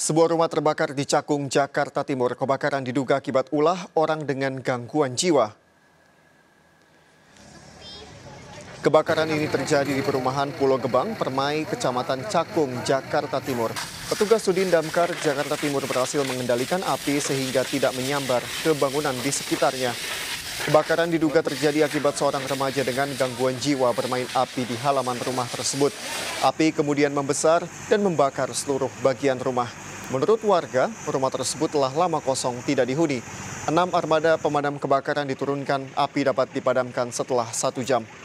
Sebuah rumah terbakar di Cakung, Jakarta Timur. Kebakaran diduga akibat ulah orang dengan gangguan jiwa. Kebakaran ini terjadi di perumahan Pulau Gebang, Permai, Kecamatan Cakung, Jakarta Timur. Petugas Sudin Damkar Jakarta Timur berhasil mengendalikan api sehingga tidak menyambar ke bangunan di sekitarnya. Kebakaran diduga terjadi akibat seorang remaja dengan gangguan jiwa bermain api di halaman rumah tersebut. Api kemudian membesar dan membakar seluruh bagian rumah. Menurut warga, rumah tersebut telah lama kosong tidak dihuni. 6 armada pemadam kebakaran diturunkan, api dapat dipadamkan setelah 1 jam.